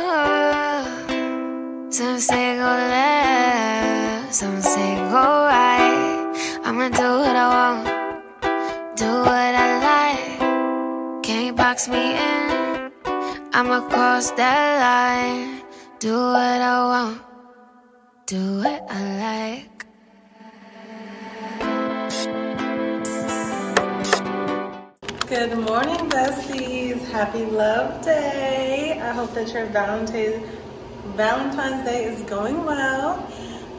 Some say go left, some say go right. I'ma do what I want, do what I like. Can't box me in, I'ma cross that line. Do what I want, do what I like. Good morning, besties. Happy Love Day. I hope that your Valentine's Day is going well.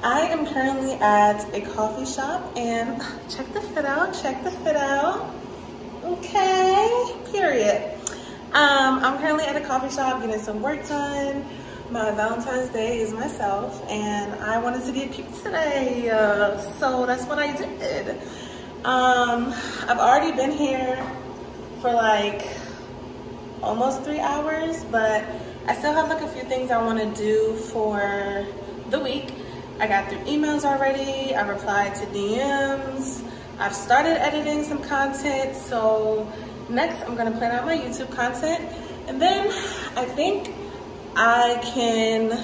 I am currently at a coffee shop and check the fit out. Okay, period. I'm currently at a coffee shop getting some work done. My Valentine's Day is myself and I wanted to get cute today. So that's what I did. I've already been here for like almost 3 hours, but I still have like a few things I want to do for the week. I got through emails already, I replied to DMs, I've started editing some content, so next I'm gonna plan out my YouTube content, and then I think I can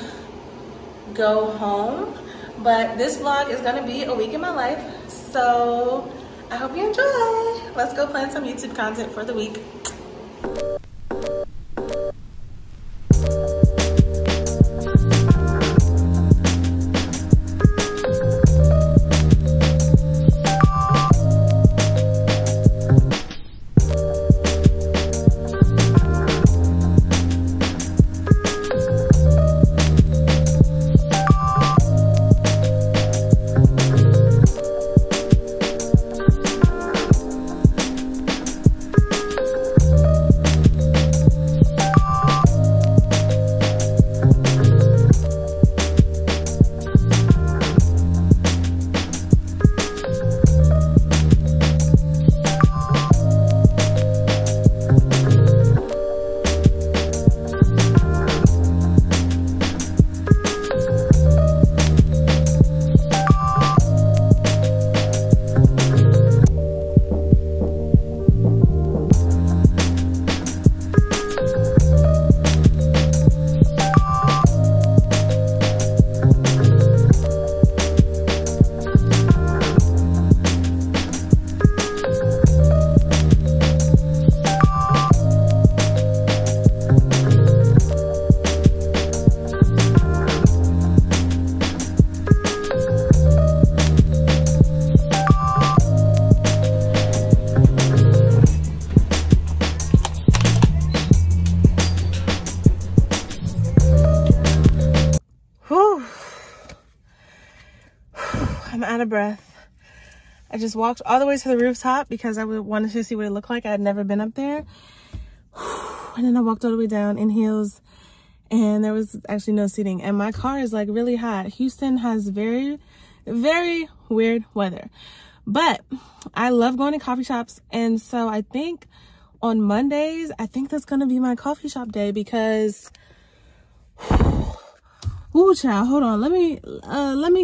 go home. But this vlog is gonna be a week in my life, so I hope you enjoy. Let's go plan some YouTube content for the week. Out of breath. I just walked all the way to the rooftop because I wanted to see what it looked like. I had never been up there. And then I walked all the way down in heels and there was actually no seating. And my car is like really hot. Houston has very, very weird weather. But I love going to coffee shops. And so I think on Mondays, I think that's going to be my coffee shop day because... Ooh, child, hold on. Let me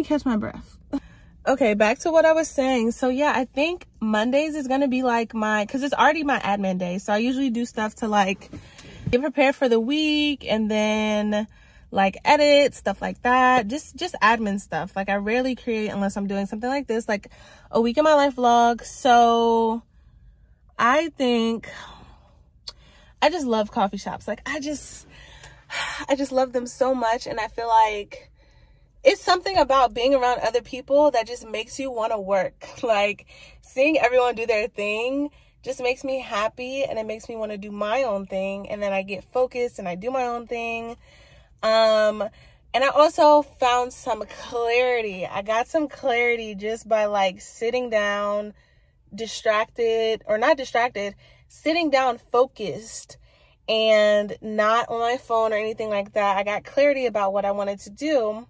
catch my breath. Okay, back to what I was saying. So yeah, I think Mondays is gonna be like my, cause it's already my admin day. So I usually do stuff to like get prepared for the week and then like edit, stuff like that. Just admin stuff. Like I rarely create unless I'm doing something like this, like a week in my life vlog. So I think I just love coffee shops. Like I just love them so much. And I feel like it's something about being around other people that just makes you want to work. Like seeing everyone do their thing just makes me happy and it makes me want to do my own thing. And then I get focused and I do my own thing. And I also found some clarity. I got some clarity just by like sitting down, sitting down focused and not on my phone or anything like that. I got clarity about what I wanted to do.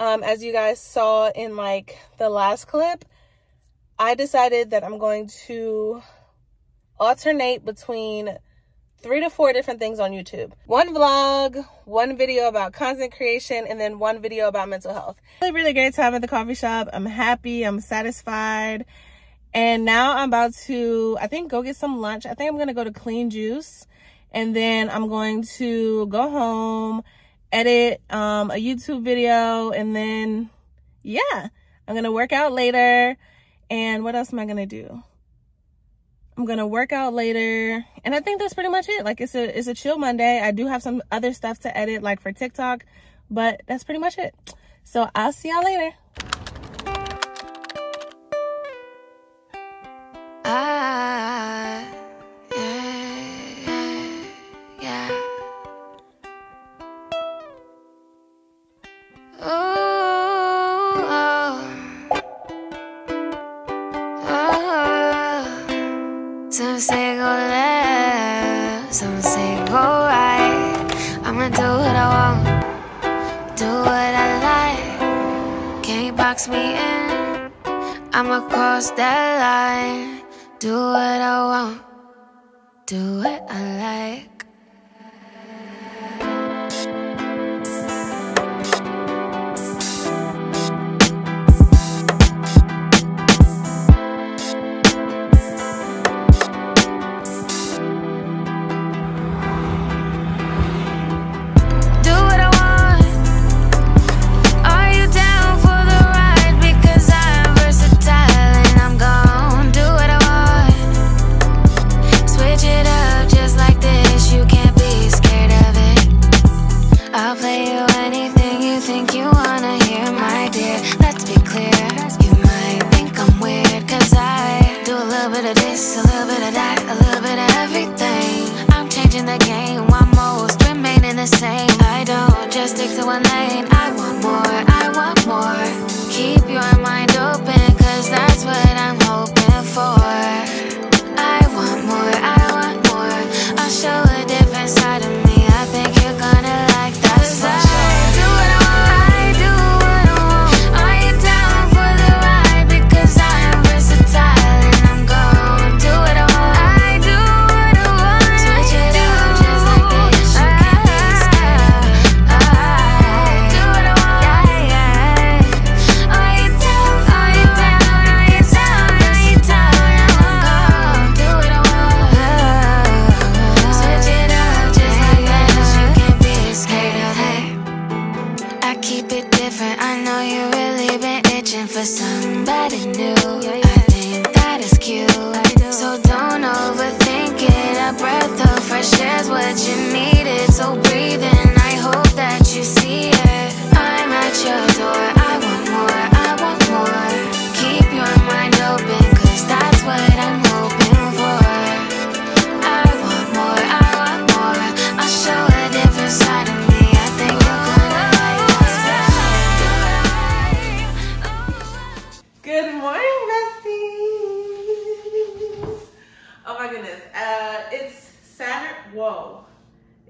As you guys saw in like the last clip, I decided that I'm going to alternate between 3 to 4 different things on YouTube. One vlog, one video about content creation, and then one video about mental health. Really, really great time at the coffee shop. I'm happy, I'm satisfied. And now I'm about to, I think, go get some lunch. I think I'm gonna go to Clean Juice And then I'm going to go home, edit a YouTube video, and then, yeah, I'm going to work out later. And what else am I going to do? I'm going to work out later. And I think that's pretty much it. Like, it's a chill Monday. I do have some other stuff to edit, like for TikTok, but that's pretty much it. So I'll see y'all later. Some say go left, some say go right. I'ma do what I want, do what I like. Can't box me in, I'ma cross that line. Do what I want, do what I like.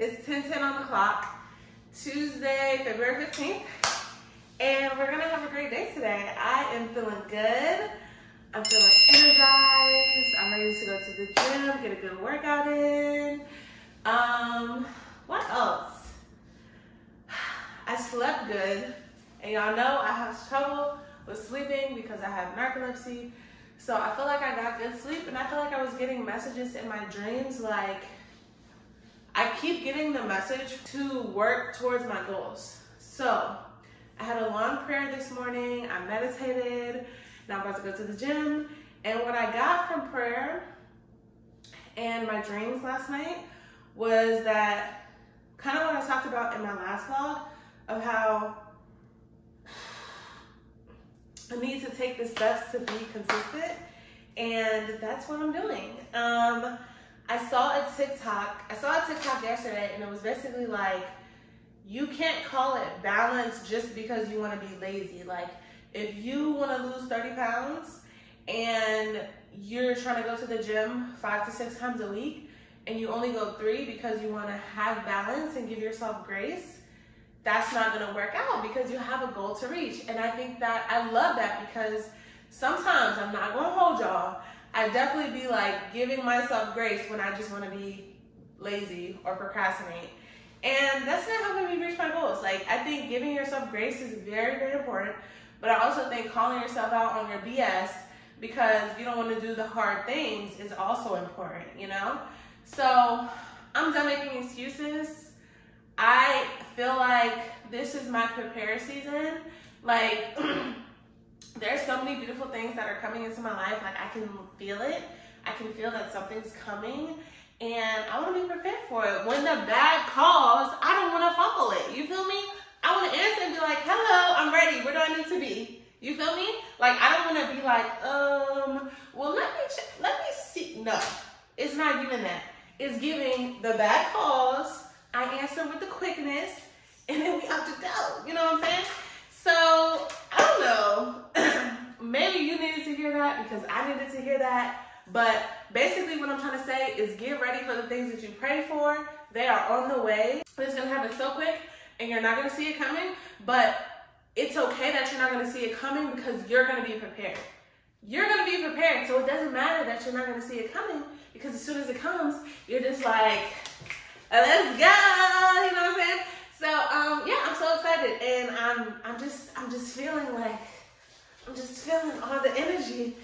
It's 10:10 on the clock, Tuesday, February 15th, and we're gonna have a great day today. I am feeling good. I'm feeling energized. I'm ready to go to the gym, get a good workout in. What else? I slept good, and y'all know I have trouble with sleeping because I have narcolepsy. So I feel like I got good sleep, and I feel like I was getting messages in my dreams, like, I keep getting the message to work towards my goals. So I had a long prayer this morning, I meditated, now I'm about to go to the gym. And what I got from prayer and my dreams last night was that kind of what I talked about in my last vlog of how I need to take the steps to be consistent. And that's what I'm doing. I saw a TikTok yesterday, and it was basically like, you can't call it balance just because you want to be lazy. Like, if you want to lose 30 pounds and you're trying to go to the gym 5 to 6 times a week and you only go 3 because you want to have balance and give yourself grace, that's not going to work out because you have a goal to reach. And I think that I love that, because sometimes, I'm not going to hold y'all, I definitely be like giving myself grace when I just want to be lazy or procrastinate. And that's not helping me reach my goals. Like, I think giving yourself grace is very, very important. But I also think calling yourself out on your BS because you don't want to do the hard things is also important, you know? So I'm done making excuses. I feel like this is my prepare season. Like, there's so many beautiful things that are coming into my life. Like, I can feel it. I can feel that something's coming, and I want to be prepared for it. When the bag calls, I don't want to fumble it. You feel me? I want to answer and be like, hello, I'm ready. Where do I need to be? You feel me? Like, I don't want to be like, well, let me see. No, it's not giving that. It's giving the bag calls. I answer with the quickness, and then we have to go. You know what I'm saying? So, I don't know. Maybe you needed to hear that because I needed to hear that. But basically what I'm trying to say is get ready for the things that you pray for. They are on the way. It's going to happen so quick and you're not going to see it coming. But it's okay that you're not going to see it coming because you're going to be prepared. You're going to be prepared. So it doesn't matter that you're not going to see it coming because as soon as it comes, you're just like, let's go. You know what I'm saying? So, yeah, I'm so excited. And I'm just feeling like, I'm just feeling all the energy.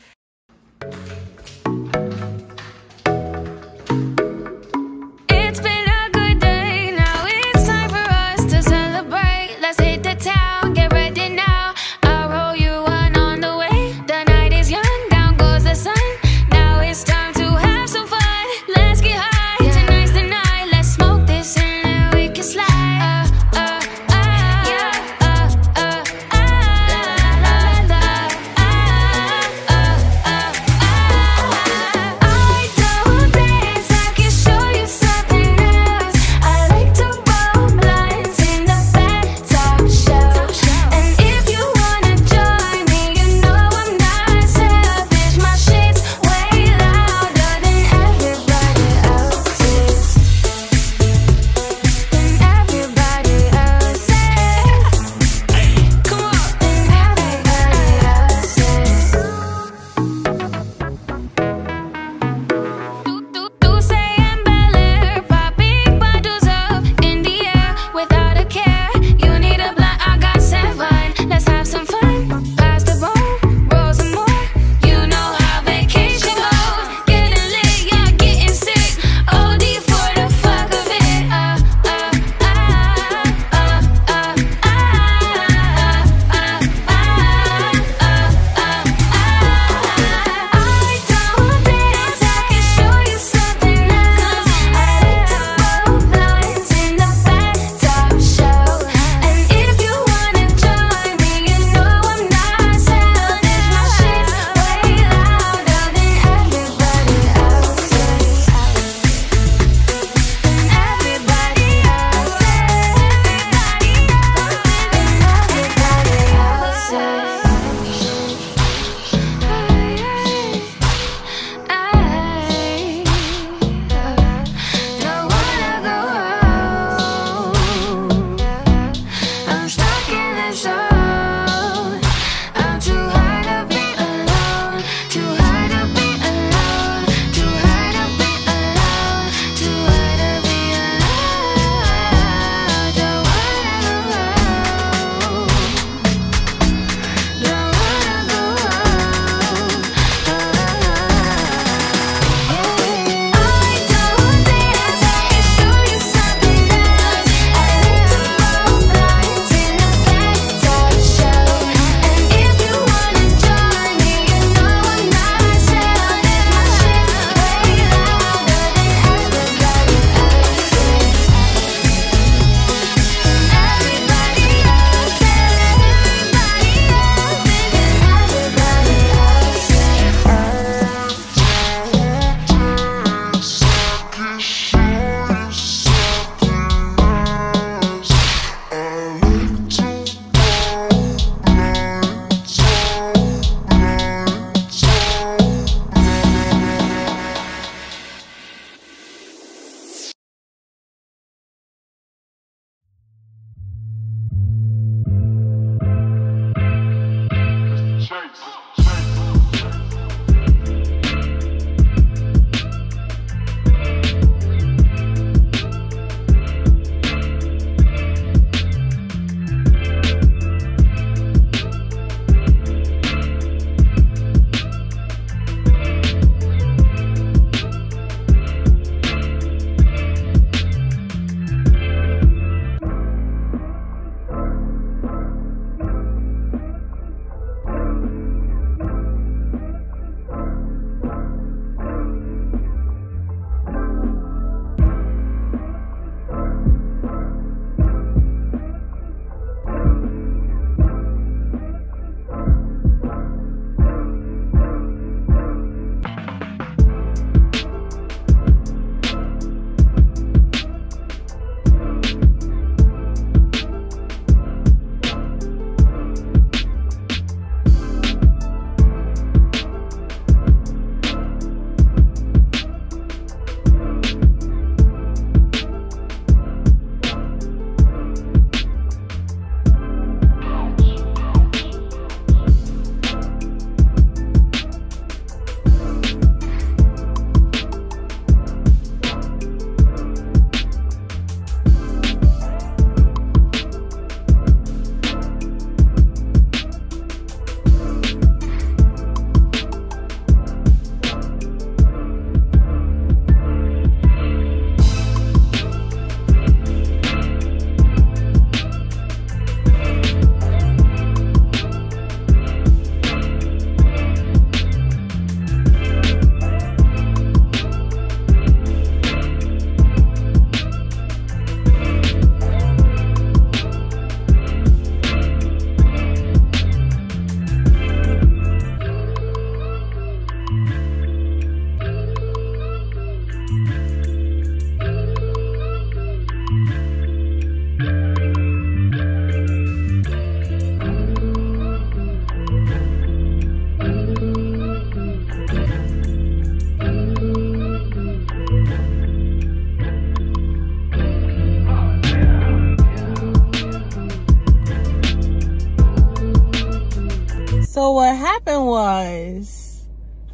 So what happened was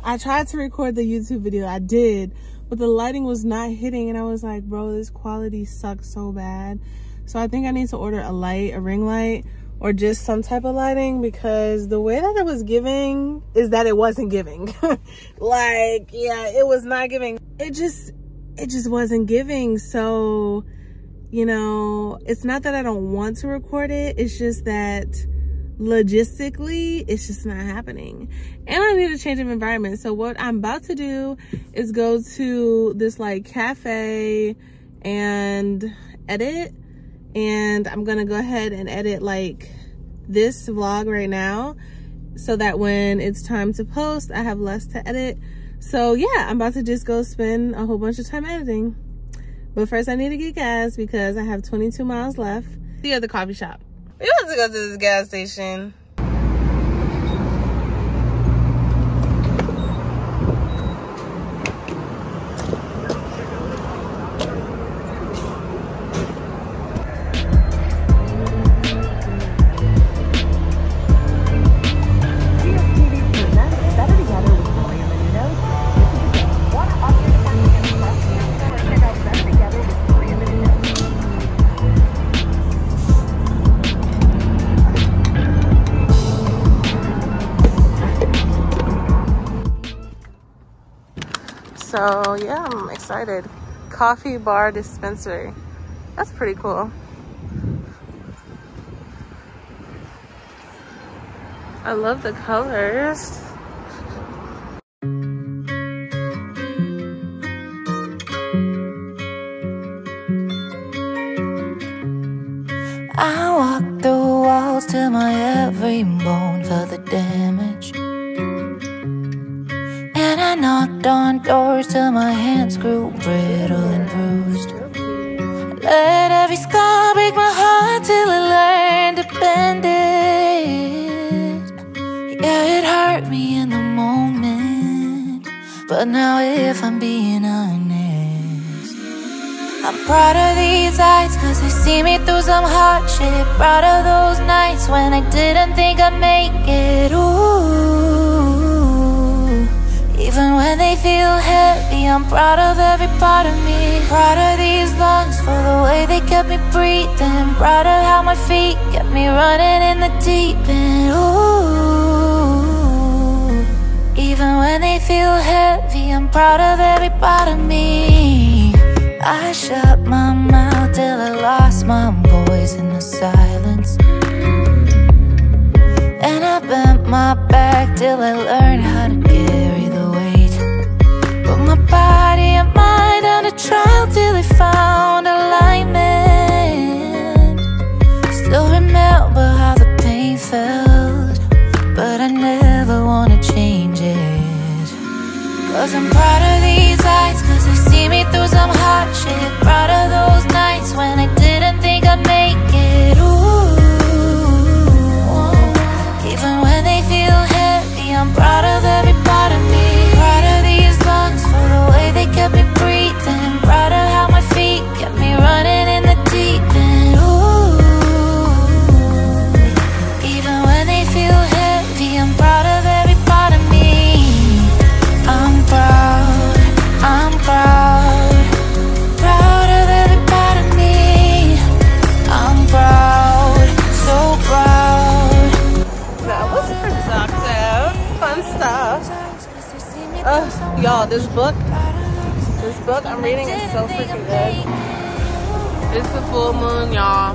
I tried to record the YouTube video. I did, but the lighting was not hitting. And I was like, bro, this quality sucks so bad. So I think I need to order a light, a ring light, or just some type of lighting, because the way that it was giving is that it wasn't giving. Like, yeah, it was not giving. It just wasn't giving. So, you know, it's not that I don't want to record it. It's just that logistically, it's just not happening. And I need a change of environment. So what I'm about to do is go to this like cafe and edit. And I'm gonna go ahead and edit like this vlog right now so that when it's time to post, I have less to edit. So yeah, I'm about to just go spend a whole bunch of time editing. But first I need to get gas because I have 22 miles left. See you at the coffee shop. We want to go to this gas station. So yeah, I'm excited. Coffee bar dispensary. That's pretty cool. I love the colors. I walk the walls till my every bone for the damage. And I knocked on doors till my hands grew brittle and bruised. Let every scar break my heart till I learned to bend it. Yeah, it hurt me in the moment, but now if I'm being honest, I'm proud of these eyes, cause they see me through some hardship. Proud of those nights when I didn't think I'd make it. Even when they feel heavy, I'm proud of every part of me. Proud of these lungs for the way they kept me breathing. Proud of how my feet kept me running in the deep end. Ooh, even when they feel heavy, I'm proud of every part of me. I shut my mouth till I lost my voice in the silence. And I bent my back till I learned how to carry the weight. Put my body and mind under trial till it found alignment. Still remember how the pain felt, but I never wanna change it. Cause I'm proud of these eyes, cause they see me through some hardship. Proud of those nights when I didn't think I'd make it. Ooh. Even when they feel heavy, I'm proud of every part of me. Proud of these lungs for the way they kept me breathing. Proud of how my feet kept me running in the deep end. Ooh, even when they feel heavy, I'm proud of every part of me. I'm proud, I'm proud. Proud of every part of me. I'm proud, so proud. Fun stuff. Y'all, this book I'm reading is so freaking good. It's the full moon, y'all.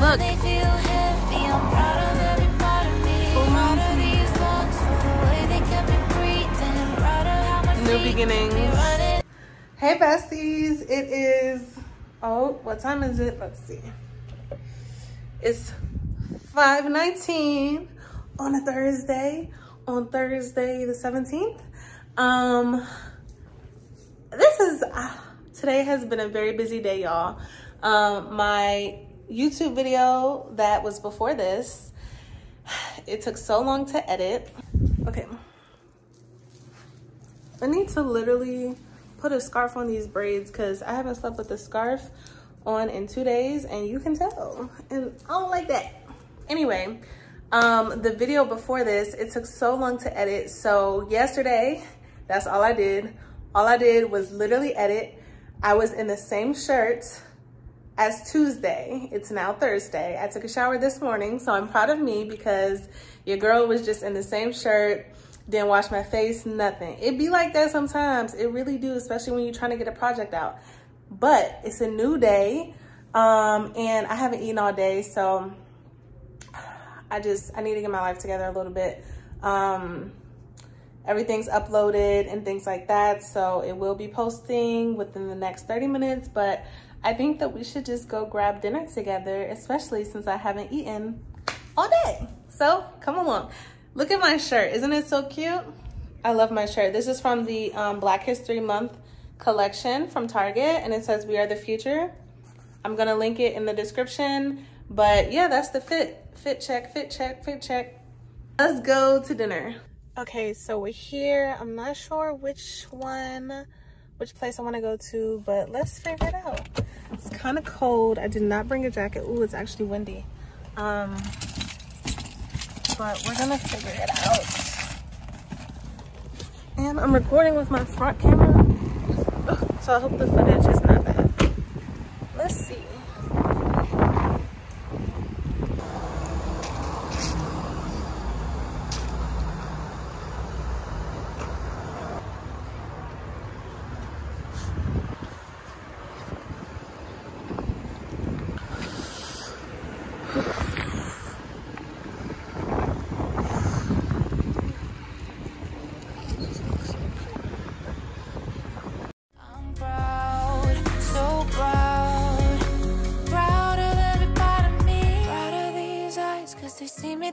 Look. New beginnings. Hey besties, it is, oh, what time is it? Let's see. It's 5:19. On a Thursday, the 17th. This is, today has been a very busy day, y'all. My YouTube video that was before this, it took so long to edit. Okay. I need to literally put a scarf on these braids because I haven't slept with a scarf on in 2 days and you can tell. And I don't like that. Anyway. The video before this, it took so long to edit. So yesterday, that's all I did. All I did was literally edit. I was in the same shirt as Tuesday. It's now Thursday. I took a shower this morning, so I'm proud of me because your girl was just in the same shirt, didn't wash my face, nothing. It be like that sometimes. It really do, especially when you're trying to get a project out. But it's a new day, and I haven't eaten all day, so I need to get my life together a little bit. Everything's uploaded and things like that, so it will be posting within the next 30 minutes, but I think that we should just go grab dinner together, especially since I haven't eaten all day. So come along. Look at my shirt. Isn't it so cute? I love my shirt. This is from the Black History Month collection from Target, and it says We Are The Future. I'm gonna link it in the description, but yeah, that's the fit check. Let's go to dinner. Okay, so we're here. I'm not sure which place I want to go to, but let's figure it out. It's kind of cold. I did not bring a jacket. Ooh, it's actually windy. But we're gonna figure it out. And I'm recording with my front camera, so I hope the footage is not bad. Let's see.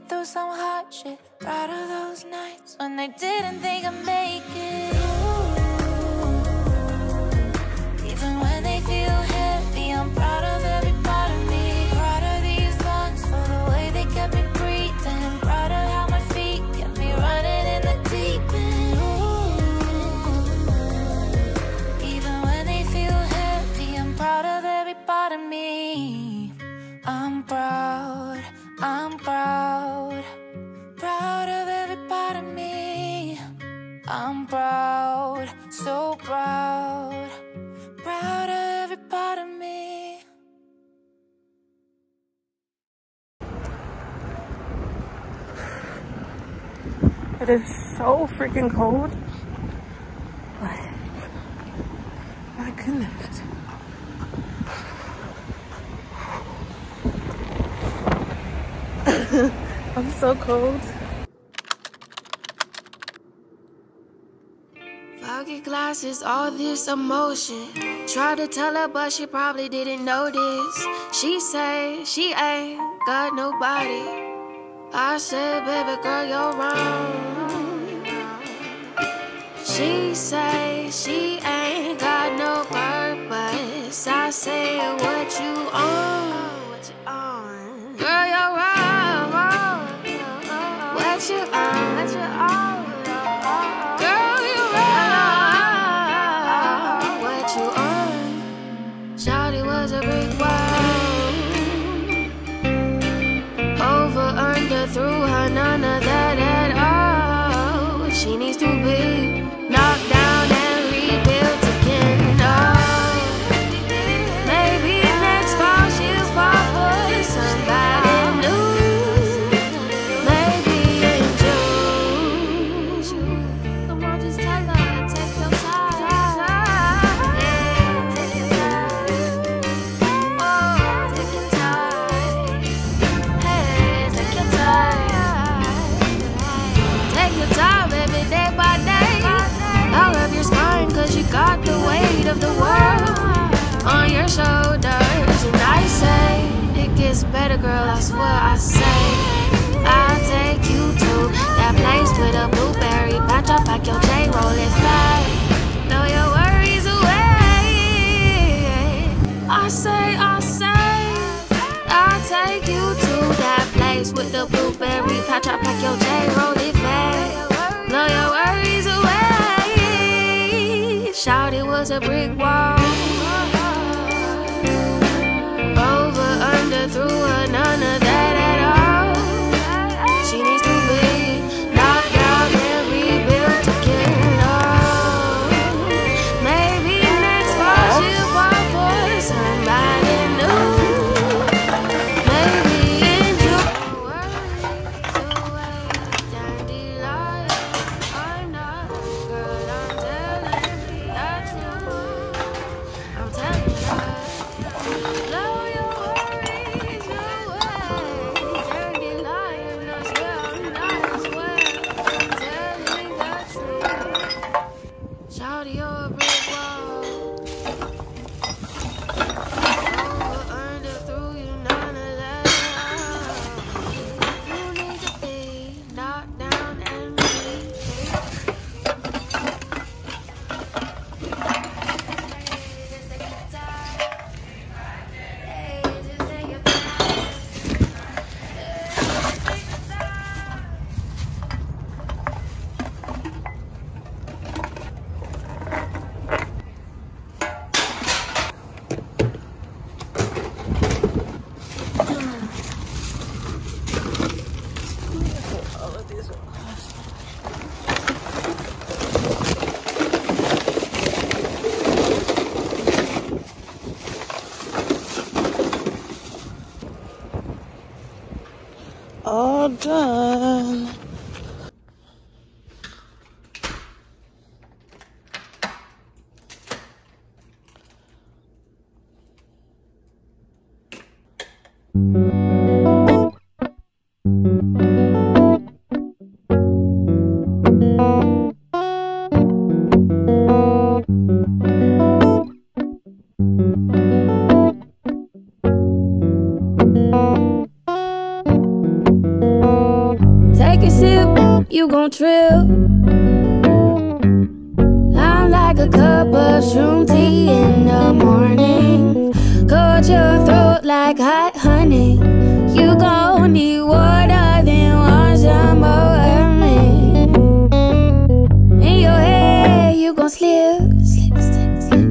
Through some hot shit, proud of those nights when they didn't think I'd make it. Ooh, even when they feel heavy, I'm proud of every part of me. Proud of these lungs for the way they kept me breathing. I'm proud of how my feet kept me running in the deep end. Ooh, even when they feel heavy, I'm proud of every part of me. I'm proud. I'm proud, proud of every part of me. I'm proud, so proud, proud of every part of me. It is so freaking cold. Like, my goodness. I'm so cold. Foggy glasses, all this emotion. Tried to tell her, but she probably didn't notice. She say she ain't got nobody. I said, baby girl, you're wrong. She say she ain't got no purpose. I say, what you on? What you on? Girl, you're wrong. Let you on, let you on. Girl, you run. What you on? Shawty was a brick wall. Over, under, through her, none of that at all. She needs to be knocked down and rebuilt again. Oh, maybe next fall she'll fall for somebody. Got the weight of the world on your shoulders, and I say it gets better, girl. I swear, I say I'll take you to that place with a blueberry patch up, pack your J, roll it fast, throw your worries away. I say, I'll take you to that place with the blueberry patch up, pack your J, roll it fast, throw your worries away. Shawty was a brick wall. Over, under, through her, none of that at all. all done. You gon' trill. I'm like a cup of shroom tea in the morning, cut your throat like hot honey. You gon' need water, then want some more of me. In your head you gon' slip, slip, slip, slip.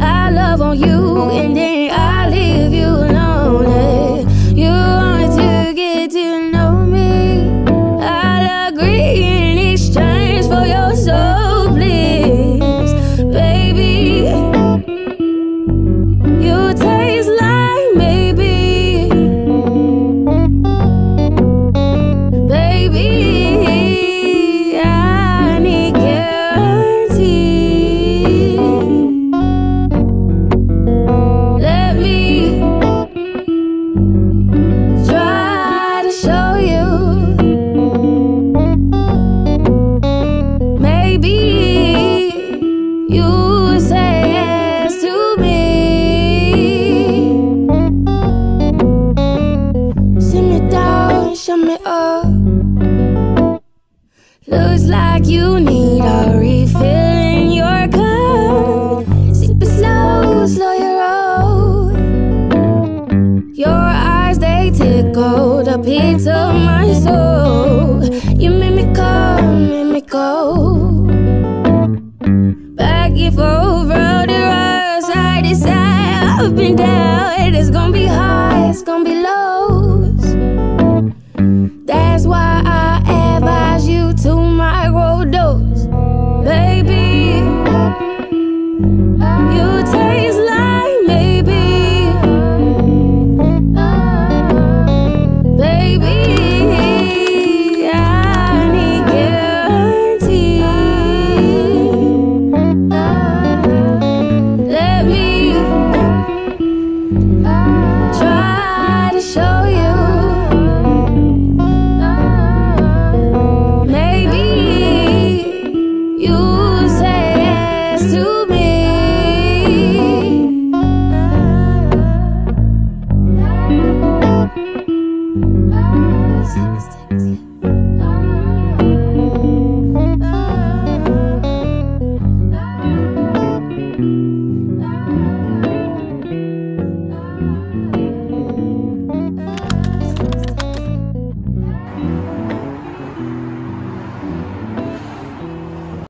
I love on you and then I leave you lonely. You want to get to know me, in exchange for your soul, please, baby. You taste like maybe, baby. I need guarantee. Let me try to show you. Looks like you need a refill in your cup. Sip it slow, slow your roll. Your eyes, they tickle the pits of my soul. You make me go back and forth, round and round, side to side, up and down. It's gonna be high, it's gonna be low.